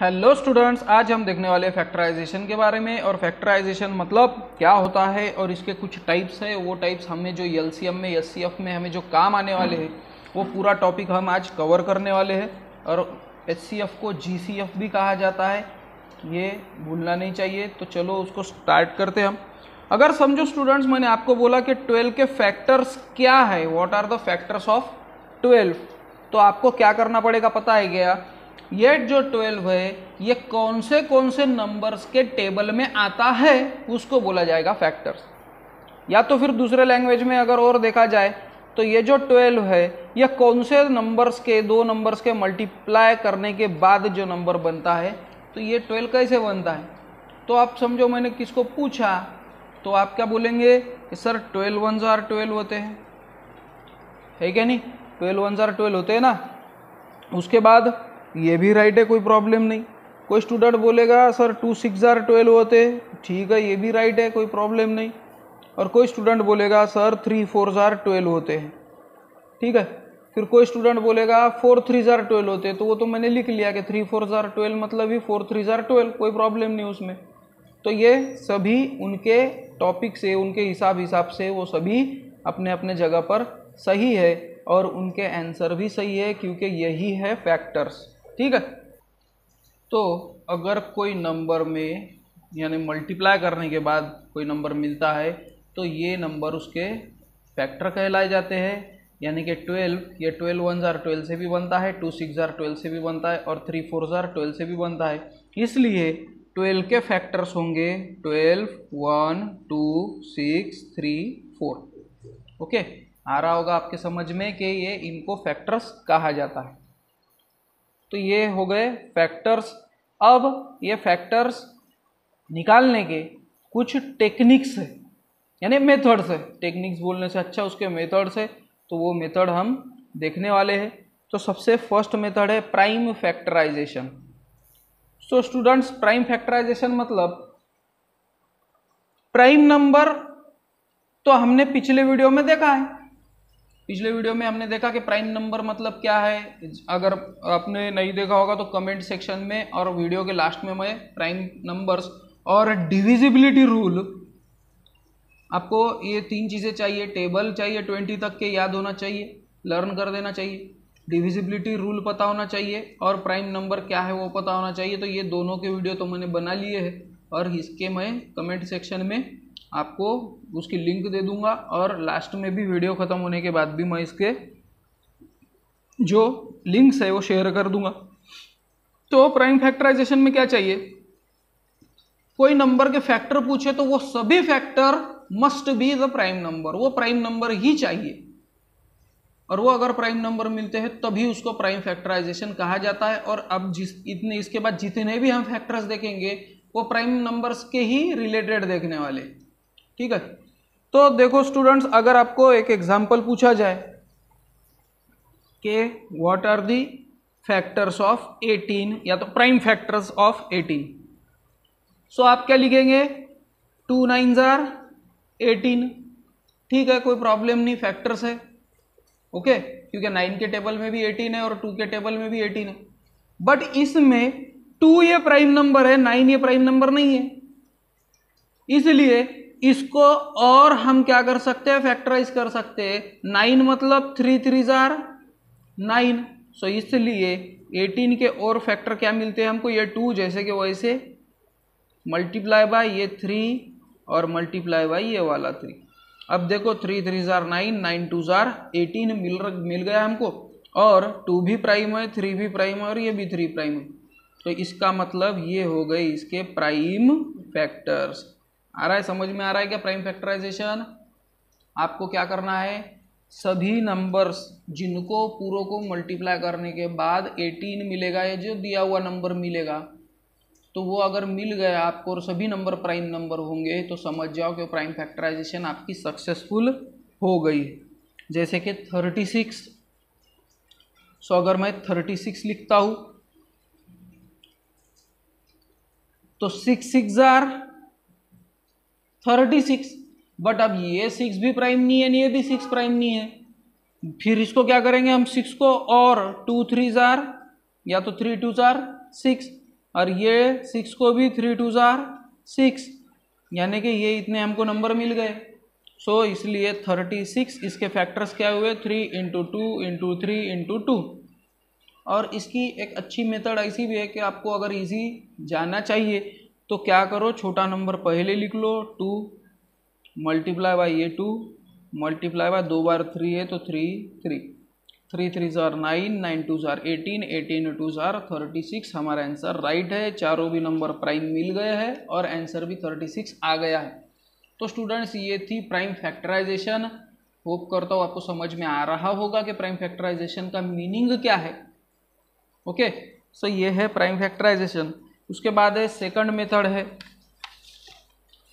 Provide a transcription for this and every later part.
Hello students, आज हम देखने वाले फैक्टराइजेशन के बारे में। और फैक्टराइजेशन मतलब क्या होता है और इसके कुछ टाइप्स हैं। वो टाइप्स हमें जो एलसीएम में एचसीएफ में हमें जो काम आने वाले हैं वो पूरा टॉपिक हम आज कवर करने वाले हैं। और एचसीएफ को जीसीएफ भी कहा जाता है, ये भूलना नहीं चाहिए। तो चलो उसको स्टार्ट करते हम। अगर समझो स्टूडेंट्स, मैंने आपको बोला कि 12 के फैक्टर्स क्या है, what are the factors of 12, तो आपको क्या करना पड़ेगा पता है क्या? ये जो 12 है ये कौन से नंबर्स के टेबल में आता है उसको बोला जाएगा फैक्टर्स। या तो फिर दूसरे लैंग्वेज में अगर और देखा जाए तो ये जो 12 है ये कौन से नंबर्स के, दो नंबर्स के मल्टीप्लाई करने के बाद जो नंबर बनता है, तो ये 12 कैसे बनता है। तो आप समझो मैंने किसको पूछा तो आप क्या बोलेंगे कि सर 12 1s are 12 होते हैं, है क्या नहीं? 12 1s are 12 होते हैं ना। उसके बाद ये भी राइट है, कोई प्रॉब्लम नहीं। कोई स्टूडेंट बोलेगा सर 2 6s are 12 होते, ठीक है, ये भी राइट है, कोई प्रॉब्लम नहीं। और कोई स्टूडेंट बोलेगा सर 3 4s are 12 होते हैं, ठीक है। फिर कोई स्टूडेंट बोलेगा 4 3s are 12 होते, तो वो तो मैंने लिख लिया कि 3 4s are 12 मतलब ही 4 3s are 12, कोई प्रॉब्लम नहीं उसमें। तो ये सभी उनके टॉपिक से, उनके हिसाब से वो सभी अपने अपने जगह पर सही है और उनके आंसर भी सही है, क्योंकि यही है फैक्टर्स, ठीक है। तो अगर कोई नंबर में यानी मल्टीप्लाई करने के बाद कोई नंबर मिलता है तो ये नंबर उसके फैक्टर कहलाए जाते हैं। यानी कि 12, ये 12 1s are 12 से भी बनता है, 2 6s are 12 से भी बनता है और 3 4s are 12 से भी बनता है। इसलिए 12 के फैक्टर्स होंगे 12 1 2 6 3 4। ओके, आ रहा होगा आपके समझ में कि ये इनको फैक्टर्स कहा जाता है। तो ये हो गए फैक्टर्स। अब ये फैक्टर्स निकालने के कुछ टेक्निक्स है, यानी मेथड्स है। टेक्निक्स बोलने से अच्छा उसके मेथड्स है, तो वो मेथड हम देखने वाले हैं। तो सबसे फर्स्ट मेथड है प्राइम फैक्टराइजेशन। तो स्टूडेंट्स, प्राइम फैक्टराइजेशन मतलब प्राइम नंबर तो हमने पिछले वीडियो में देखा है। पिछले वीडियो में हमने देखा कि प्राइम नंबर मतलब क्या है। अगर आपने नहीं देखा होगा तो कमेंट सेक्शन में और वीडियो के लास्ट में मैं प्राइम नंबर्स और डिविजिबिलिटी रूल, आपको ये तीन चीज़ें चाहिए। टेबल चाहिए 20 तक के, याद होना चाहिए, लर्न कर देना चाहिए। डिविजिबिलिटी रूल पता होना चाहिए और प्राइम नंबर क्या है वो पता होना चाहिए। तो ये दोनों के वीडियो तो मैंने बना लिए हैं और इसके मैं कमेंट सेक्शन में आपको उसकी लिंक दे दूंगा। और लास्ट में भी वीडियो ख़त्म होने के बाद भी मैं इसके जो लिंक्स है वो शेयर कर दूंगा। तो प्राइम फैक्टराइजेशन में क्या चाहिए, कोई नंबर के फैक्टर पूछे तो वो सभी factor must be the prime number, वो प्राइम नंबर ही चाहिए। और वो अगर प्राइम नंबर मिलते हैं तभी उसको प्राइम फैक्टराइजेशन कहा जाता है। और अब इसके बाद जितने भी हम फैक्टर्स देखेंगे वो प्राइम नंबर्स के ही रिलेटेड देखने वाले, ठीक है। तो देखो स्टूडेंट्स, अगर आपको एक एग्जांपल पूछा जाए कि what are the factors of 18 या तो प्राइम फैक्टर्स ऑफ 18, सो आप क्या लिखेंगे 2 9s are 18, ठीक है, कोई प्रॉब्लम नहीं, फैक्टर्स है, ओके, क्योंकि 9 के टेबल में भी 18 है और 2 के टेबल में भी 18 है। बट इसमें 2 ये प्राइम नंबर है, 9 ये प्राइम नंबर नहीं है, इसलिए इसको और हम क्या कर सकते हैं, फैक्टराइज कर सकते हैं। 9 मतलब 3 3s are 9, सो इसलिए 18 के और फैक्टर क्या मिलते हैं हमको, ये 2 जैसे कि वैसे मल्टीप्लाई बाय ये 3 और मल्टीप्लाई बाय ये वाला 3। अब देखो 3 3s are 9, 9 2s are 18 मिल गया हमको। और 2 भी प्राइम है, 3 भी प्राइम है और ये भी 3 प्राइम है। तो इसका मतलब ये हो गई इसके प्राइम फैक्टर्स। आ रहा है समझ में, आ रहा है क्या प्राइम फैक्टराइजेशन? आपको क्या करना है, सभी नंबर्स जिनको पूरों को मल्टीप्लाई करने के बाद 18 मिलेगा या जो दिया हुआ नंबर मिलेगा, तो वो अगर मिल गया आपको और सभी नंबर प्राइम नंबर होंगे तो समझ जाओ कि प्राइम फैक्टराइजेशन आपकी सक्सेसफुल हो गई। जैसे कि 36, सो अगर मैं 36 लिखता हूँ तो 6 6s are 36, बट अब ये 6 भी प्राइम नहीं है, ये भी 6 प्राइम नहीं है। फिर इसको क्या करेंगे हम 6 को, और 2 3s are या तो 3 2s are 6, और ये 6 को भी 3 2 4 6, यानी कि ये इतने हमको नंबर मिल गए। सो इसलिए 36 इसके फैक्टर्स क्या हुए 3 × 2 × 3 × 2। और इसकी एक अच्छी मेथड ऐसी भी है कि आपको अगर इजी जाना चाहिए तो क्या करो, छोटा नंबर पहले लिख लो 2 मल्टीप्लाई बाई ये 2 मल्टीप्लाई बाई 2 बार 3 है तो 3 3, 3 3 4 9, 9 2 4 18, 18 2 4 36। हमारा आंसर राइट है, चारों भी नंबर प्राइम मिल गए हैं और आंसर भी 36 आ गया है। तो स्टूडेंट्स ये थी प्राइम फैक्टराइजेशन। होप करता हूँ आपको समझ में आ रहा होगा कि प्राइम फैक्टराइजेशन का मीनिंग क्या है। ओके सो ये है प्राइम फैक्टराइजेशन। उसके बाद है सेकंड मेथड है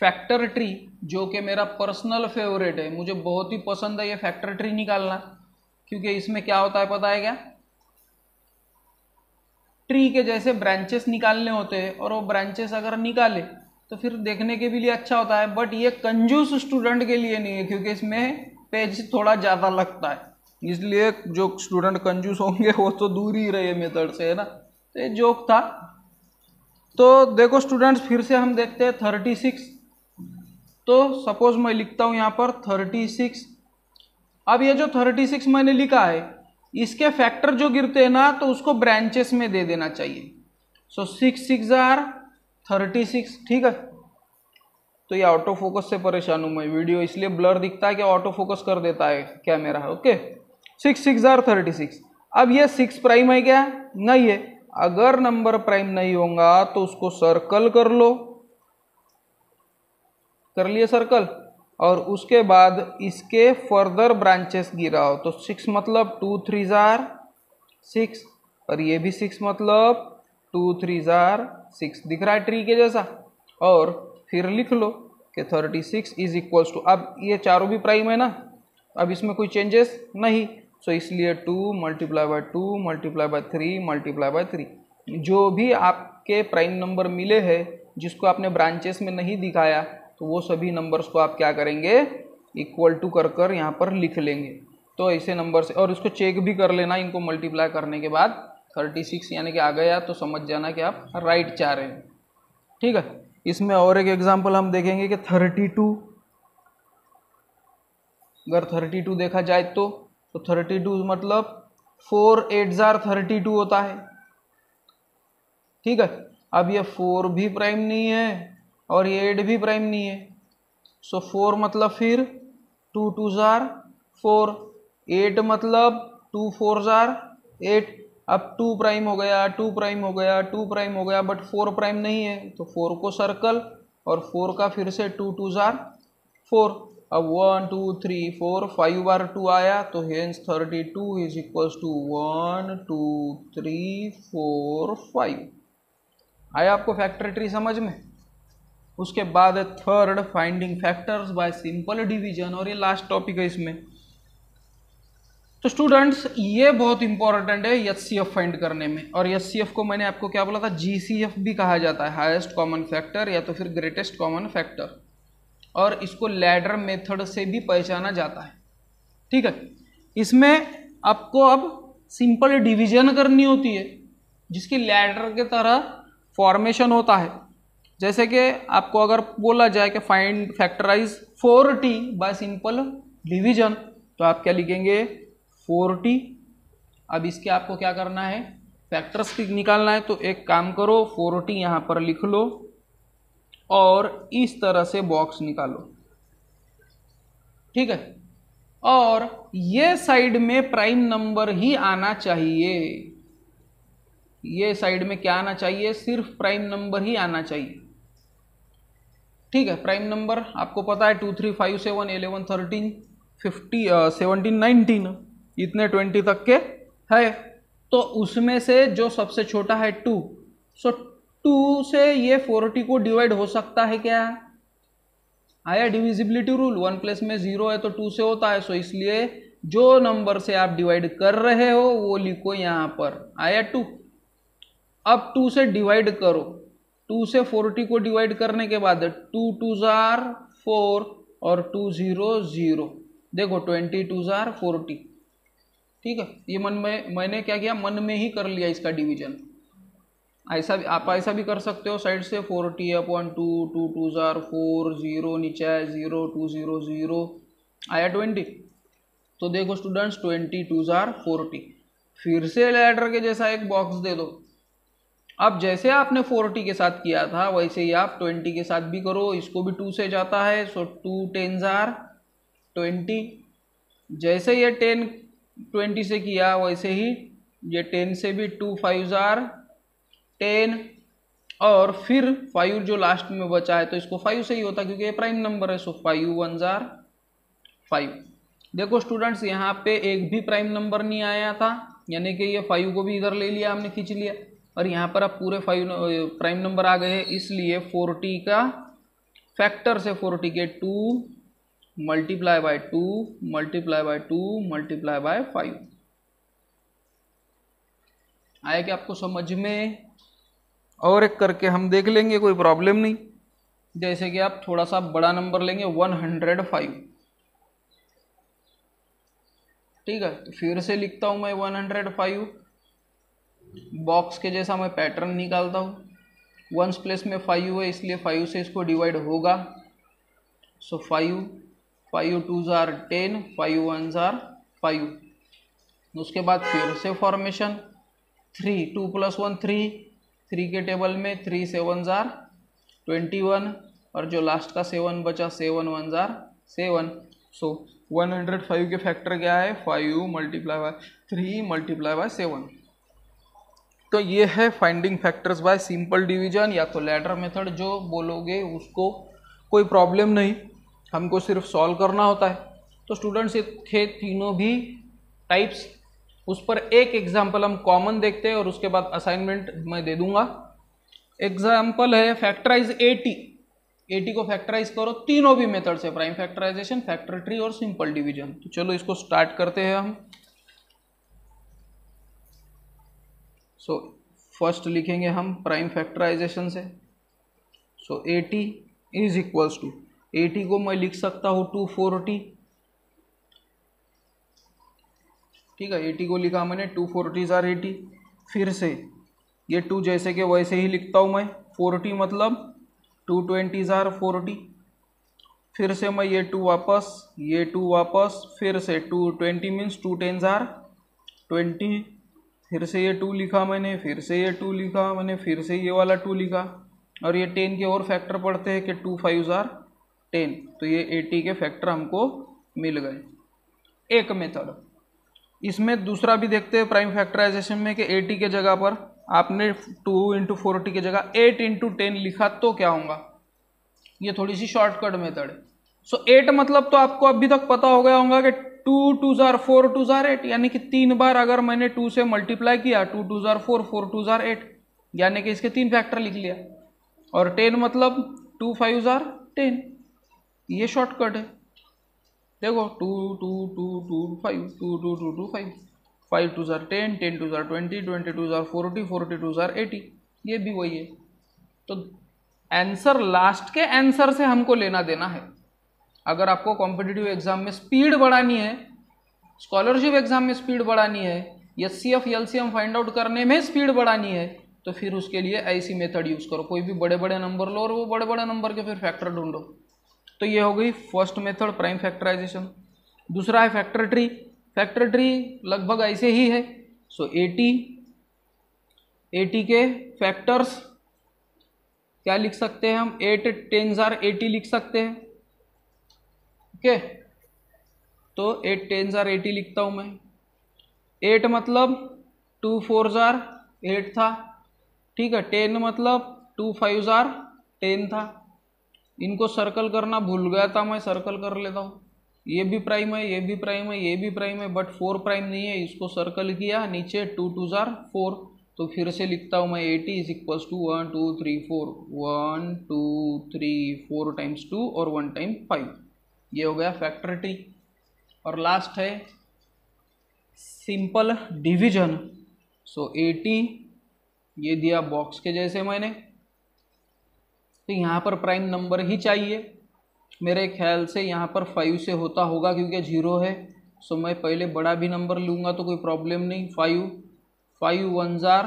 फैक्टर ट्री, जो कि मेरा पर्सनल फेवरेट है, मुझे बहुत ही पसंद है ये फैक्टर ट्री निकालना, क्योंकि इसमें क्या होता है पता है क्या, ट्री के जैसे ब्रांचेस निकालने होते हैं और वो ब्रांचेस अगर निकाले तो फिर देखने के भी लिए अच्छा होता है। बट ये कंजूस स्टूडेंट के लिए नहीं है, क्योंकि इसमें पेज थोड़ा ज़्यादा लगता है, इसलिए जो स्टूडेंट कंजूस होंगे वो तो दूर ही रहे मेथड से, है ना। तो ये जोक था। तो देखो स्टूडेंट्स फिर से हम देखते हैं 36। तो सपोज मैं लिखता हूँ यहाँ पर 36। अब ये जो 36 मैंने लिखा है इसके फैक्टर जो गिरते हैं ना तो उसको ब्रांचेस में दे देना चाहिए। सो 6 6 आर 36, ठीक है। तो ये ऑटो फोकस से परेशान हूँ मैं, वीडियो इसलिए ब्लर दिखता है कि ऑटो फोकस कर देता है कैमरा। Okay 6 6 are 36। अब ये 6 प्राइम है क्या, नहीं है। अगर नंबर प्राइम नहीं होगा तो उसको सर्कल कर लो, कर लिए सर्कल, और उसके बाद इसके फर्दर ब्रांचेस गिराओ। तो 6 मतलब 2 3 आर 6 और ये भी 6 मतलब 2 3 आर 6, दिख रहा है ट्री के जैसा। और फिर लिख लो कि 36 इज इक्वल्स टू, अब ये चारों भी प्राइम है ना, अब इसमें कोई चेंजेस नहीं। सो इसलिए 2 multiply by 2 multiply by 3 multiply by 3, जो भी आपके प्राइम नंबर मिले हैं जिसको आपने ब्रांचेस में नहीं दिखाया तो वो सभी नंबर्स को आप क्या करेंगे इक्वल टू कर यहाँ पर लिख लेंगे। तो ऐसे नंबर से, और इसको चेक भी कर लेना इनको मल्टीप्लाई करने के बाद। 36 यानी कि आ गया तो समझ जाना कि आप राइट चाह रहे हैं, ठीक है। इसमें और एक एग्जांपल हम देखेंगे कि 32, अगर 32 देखा जाए तो 32 मतलब 4 8 जार 32 होता है, ठीक है। अब ये 4 भी प्राइम नहीं है और ये 8 भी प्राइम नहीं है। सो 4 मतलब फिर 2 2 जार 4, 8 मतलब 2 4 जार 8। अब 2 प्राइम हो गया, 2 प्राइम हो गया, 2 प्राइम हो गया, बट 4 प्राइम नहीं है तो 4 को सर्कल, और 4 का फिर से 2 2 जार 4। अब 1 2 3 4 5 बार 2 आया तो हेंस 32 इज इक्वल्स टू 1 2 3 4 5। आया आपको फैक्टर ट्री समझ में। उसके बाद third finding factors by simple division, और ये लास्ट टॉपिक है इसमें। तो स्टूडेंट्स ये बहुत इंपॉर्टेंट है एचसीएफ फाइंड करने में, और एचसीएफ को मैंने आपको क्या बोला था, जीसीएफ भी कहा जाता है, हाईएस्ट कॉमन फैक्टर या तो फिर ग्रेटेस्ट कॉमन फैक्टर, और इसको लैडर मेथड से भी पहचाना जाता है, ठीक है। इसमें आपको अब सिंपल डिवीजन करनी होती है जिसकी लैडर के तरह फॉर्मेशन होता है। जैसे कि आपको अगर बोला जाए कि find factorise 4t by simple division, तो आप क्या लिखेंगे 4t। अब इसके आपको क्या करना है, फैक्टर्स निकालना है। तो एक काम करो 4t यहाँ पर लिख लो और इस तरह से बॉक्स निकालो, ठीक है। और ये साइड में प्राइम नंबर ही आना चाहिए, ये साइड में क्या आना चाहिए, सिर्फ प्राइम नंबर ही आना चाहिए, ठीक है। प्राइम नंबर आपको पता है 2 3 5 7 11 13 50 17 19 इतने 20 तक के है। तो उसमें से जो सबसे छोटा है 2, सो 2 से ये 40 को डिवाइड हो सकता है क्या, आया डिविजिबिलिटी रूल, 1 प्लेस में 0 है तो 2 से होता है। सो इसलिए जो नंबर से आप डिवाइड कर रहे हो वो लिखो यहाँ पर, आया 2। अब 2 से डिवाइड करो, 2 से 40 को डिवाइड करने के बाद 2 2 जार 4 और 2 0 0, देखो 20 2 जार 40, ठीक है। ये मन में मैंने क्या किया, मन में ही कर लिया इसका डिवीजन। ऐसा भी आप ऐसा भी कर सकते हो साइड से 40/2, 2 2s are 4, 0 नीचे आया 0, 2 0 0 आया 20। तो देखो स्टूडेंट्स 20 2s are 40। फिर से लैडर के जैसा एक बॉक्स दे दो। अब जैसे आपने 40 के साथ किया था वैसे ही आप 20 के साथ भी करो। इसको भी 2 से जाता है सो 2 10s are 20। जैसे ये 10 20 से किया वैसे ही ये 10 से भी 2 5s are 10 और फिर 5 जो लास्ट में बचा है तो इसको 5 से ही होता है क्योंकि ये प्राइम नंबर है। सो 5 1s are 5। देखो स्टूडेंट्स यहाँ पे एक भी प्राइम नंबर नहीं आया था यानी कि ये 5 को भी इधर ले लिया हमने, खींच लिया और यहाँ पर अब पूरे 5 प्राइम नंबर आ गए हैं। इसलिए 40 का फैक्टर से 40 के 2 multiply by 2 multiply by 2 multiply by 5 आया कि आपको समझ में। और एक करके हम देख लेंगे, कोई प्रॉब्लम नहीं। जैसे कि आप थोड़ा सा बड़ा नंबर लेंगे 105। ठीक है, तो फिर से लिखता हूँ मैं 105। बॉक्स के जैसा मैं पैटर्न निकालता हूँ। वंस प्लेस में 5 है इसलिए 5 से इसको डिवाइड होगा। सो 5 5 2s are 10, 5 1s are 5। उसके बाद फिर से फॉर्मेशन 3 2 plus 1 3, 3 के टेबल में 3 7s are 21 और जो लास्ट का 7 बचा 7 1s are 7। सो 105 के फैक्टर क्या है 5 multiply by 3 multiply by 7। तो ये है finding factors by simple division या तो लैडर मेथड, जो बोलोगे उसको कोई प्रॉब्लम नहीं, हमको सिर्फ सॉल्व करना होता है। तो स्टूडेंट्स ये थे तीनों भी टाइप्स। उस पर एक एग्जाम्पल हम कॉमन देखते हैं और उसके बाद असाइनमेंट मैं दे दूंगा। एग्जाम्पल है फैक्टराइज 80 को फैक्टराइज करो तीनों भी मेथड से, प्राइम फैक्टराइजेशन, फैक्टर ट्री और सिंपल डिवीजन। तो चलो इसको स्टार्ट करते हैं हम। सो फर्स्ट लिखेंगे हम प्राइम फैक्टराइजेशन से। सो 80 इज इक्वल्स टू 80 को मैं लिख सकता हूँ 240। ठीक है, 80 को लिखा मैंने 2 40s are 80। फिर से ये 2 जैसे के वैसे ही लिखता हूँ मैं। 40 मतलब 2 20s are 40। फिर से मैं ये 2 वापस, ये 2 वापस, फिर से 2 20 मीन्स 2 10s are 20। फिर से ये 2 लिखा मैंने, फिर से ये 2 लिखा मैंने, फिर से ये वाला 2 लिखा और ये 10 के और फैक्टर पड़ते हैं कि 2 5s are 10। तो ये 80 के फैक्टर हमको मिल गए। एक मेथड इसमें। दूसरा भी देखते हैं प्राइम फैक्टराइजेशन में कि 80 के जगह पर आपने 2 into 40 के जगह 8 into 10 लिखा तो क्या होगा। ये थोड़ी सी शॉर्टकट मेथड है। सो 8 मतलब तो आपको अभी तक पता हो गया होगा कि 2 2s are 4 2s are 8 यानी कि 3 बार अगर मैंने 2 से मल्टीप्लाई किया 2 2s are 4 4 2s are 8 यानी कि इसके 3 फैक्टर लिख लिया। और 10 मतलब 2 5s are 10। ये शॉर्टकट है। देखो 2 2 2 2 5 2 2 2 2 5 5 2s are 10 10 2s are 20 20 2s are 40 40 2s are 80। ये भी वही है। तो आंसर लास्ट के आंसर से हमको लेना देना है। अगर आपको कॉम्पिटिटिव एग्जाम में स्पीड बढ़ानी है, स्कॉलरशिप एग्जाम में स्पीड बढ़ानी है, SCF LCM फाइंड आउट करने में स्पीड बढ़ानी है तो फिर उसके लिए ऐसी मेथड यूज़ करो। कोई भी बड़े बड़े नंबर लो और वो बड़े बड़े नंबर के फिर फैक्टर ढूंढो। तो ये हो गई फर्स्ट मेथड प्राइम फैक्टराइजेशन। दूसरा है फैक्टर ट्री। फैक्टर ट्री लगभग ऐसे ही है। सो 80 के फैक्टर्स क्या लिख सकते हैं हम 8 10s are 80 लिख सकते हैं। ओके, तो 8 10s are 80 लिखता हूँ मैं। 8 मतलब 2 4s are 8 था। ठीक है, 10 मतलब 2 5s are 10 था। इनको सर्कल करना भूल गया था मैं, सर्कल कर लेता हूँ। ये भी प्राइम है, ये भी प्राइम है, ये भी प्राइम है बट 4 प्राइम नहीं है। इसको सर्कल किया, नीचे 2 2s are 4। तो फिर से लिखता हूँ मैं 80 is equals to 1 2 3 4, 1 2 3 4 टाइम्स 2 और 1 टाइम 5। ये हो गया फैक्टर ट्री। और लास्ट है सिंपल डिवीजन। सो 80 ये दिया बॉक्स के जैसे मैंने, तो यहाँ पर प्राइम नंबर ही चाहिए। मेरे ख्याल से यहाँ पर 5 से होता होगा क्योंकि 0 है। सो मैं पहले बड़ा भी नंबर लूँगा तो कोई प्रॉब्लम नहीं। 5 5 1s are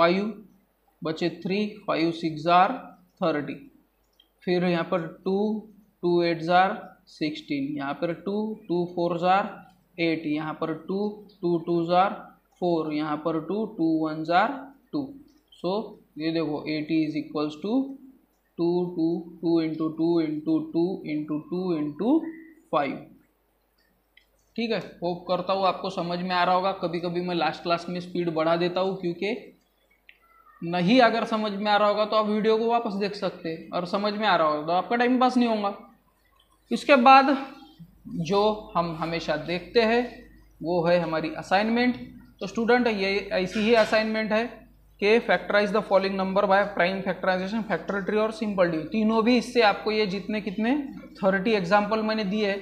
5 बचे 3, 5, 6 जार 30। फिर यहाँ पर 2, 2, 8 जार 16। यहाँ पर 2, 2, 4 जार 8। यहाँ पर 2, 2, 2 जार 4। यहाँ पर 2, 2, 1 जार 2। सो ये देखो 80 इज इक्वल्स टू 2, 2, 2 × 2 × 2 × 2 × 5। ठीक है, होप करता हूँ आपको समझ में आ रहा होगा। कभी कभी मैं लास्ट क्लास में स्पीड बढ़ा देता हूँ, क्योंकि नहीं अगर समझ में आ रहा होगा तो आप वीडियो को वापस देख सकते हैं, और समझ में आ रहा होगा तो आपका टाइम पास नहीं होगा। इसके बाद जो हम हमेशा देखते हैं वो है हमारी असाइनमेंट। तो स्टूडेंट ये ऐसी ही असाइनमेंट है कि factorise the following number by prime factorisation, factor tree और सिंपल डी। तीनों भी इससे आपको ये जितने कितने 30 एग्जाम्पल मैंने दिए है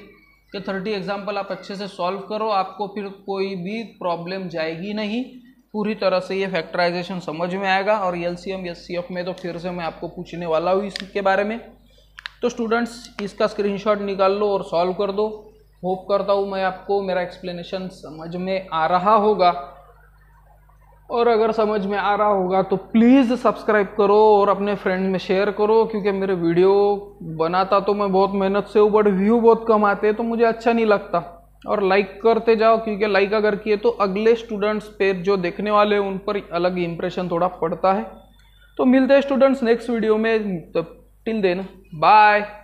कि 30 एग्जाम्पल आप अच्छे से सॉल्व करो, आपको फिर कोई भी प्रॉब्लम जाएगी नहीं। पूरी तरह से ये फैक्टराइजेशन समझ में आएगा, और LCM SCF में तो फिर से मैं आपको पूछने वाला हूँ इसके बारे में। तो स्टूडेंट्स इसका स्क्रीनशॉट निकाल लो और सॉल्व कर दो। होप करता हूँ मैं आपको मेरा एक्सप्लेनेशन समझ में आ रहा होगा, और अगर समझ में आ रहा होगा तो प्लीज़ सब्सक्राइब करो और अपने फ्रेंड में शेयर करो, क्योंकि मेरे वीडियो बनाता तो मैं बहुत मेहनत से हूँ, बट व्यू बहुत कम आते हैं तो मुझे अच्छा नहीं लगता। और लाइक करते जाओ, क्योंकि लाइक अगर किए तो अगले स्टूडेंट्स पे जो देखने वाले हैं उन पर अलग इंप्रेशन थोड़ा पड़ता है। तो मिलते हैं स्टूडेंट्स नेक्स्ट वीडियो में, तब टिल देन बाय।